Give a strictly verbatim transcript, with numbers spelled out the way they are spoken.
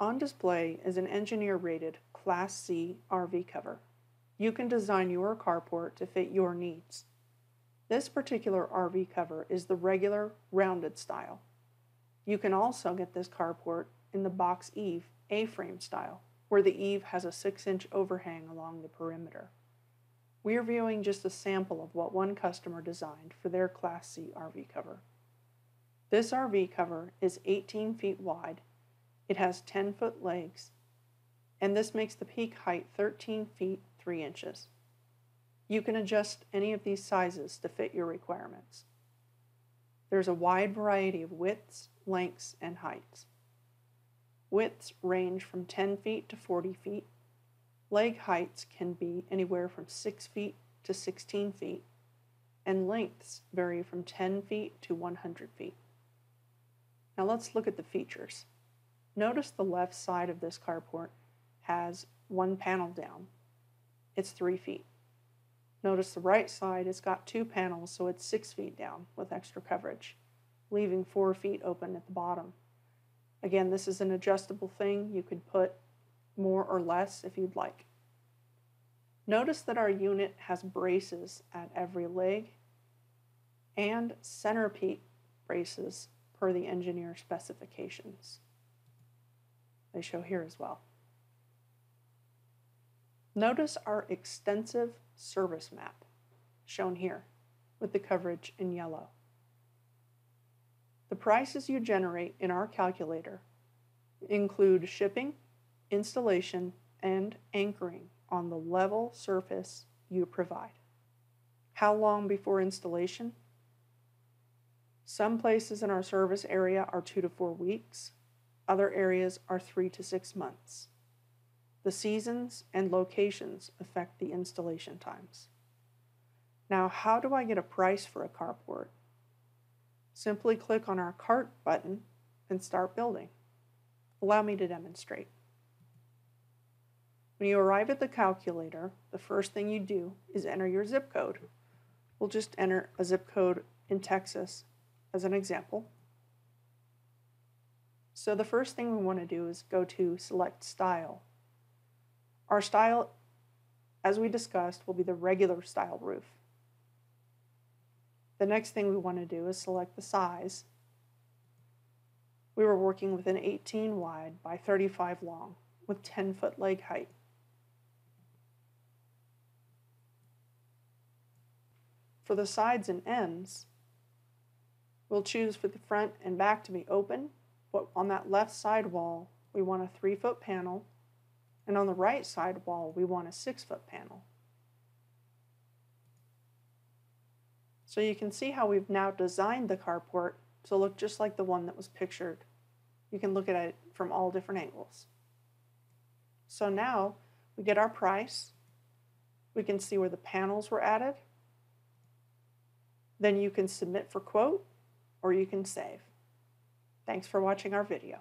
On display is an engineer-rated Class C R V cover. You can design your carport to fit your needs. This particular R V cover is the regular rounded style. You can also get this carport in the box eave A-frame style, where the eave has a six inch overhang along the perimeter. We are viewing just a sample of what one customer designed for their Class C R V cover. This R V cover is eighteen feet wide, it has ten foot legs, and this makes the peak height thirteen feet three inches. You can adjust any of these sizes to fit your requirements. There's a wide variety of widths, lengths, and heights. Widths range from ten feet to forty feet. Leg heights can be anywhere from six feet to sixteen feet, and lengths vary from ten feet to one hundred feet. Now let's look at the features. Notice the left side of this carport has one panel down. It's three feet. Notice the right side, it's got two panels, so it's six feet down with extra coverage, leaving four feet open at the bottom. Again, this is an adjustable thing. You could put more or less if you'd like. Notice that our unit has braces at every leg and center peak braces per the engineer specifications. They show here as well. Notice our extensive service map, shown here, with the coverage in yellow. The prices you generate in our calculator include shipping, installation, and anchoring on the level surface you provide. How long before installation? Some places in our service area are two to four weeks. Other areas are three to six months. The seasons and locations affect the installation times. Now, how do I get a price for a carport? Simply click on our Cart button and start building. Allow me to demonstrate. When you arrive at the calculator, the first thing you do is enter your zip code. We'll just enter a zip code in Texas as an example. So the first thing we want to do is go to Select Style. Our style, as we discussed, will be the regular style roof. The next thing we want to do is select the size. We were working with an eighteen wide by thirty-five long with ten foot leg height. For the sides and ends, we'll choose for the front and back to be open, but on that left side wall, we want a three foot panel, and on the right side wall, we want a six foot panel. So you can see how we've now designed the carport to look just like the one that was pictured. You can look at it from all different angles. So now we get our price. We can see where the panels were added. Then you can submit for quote or you can save. Thanks for watching our video.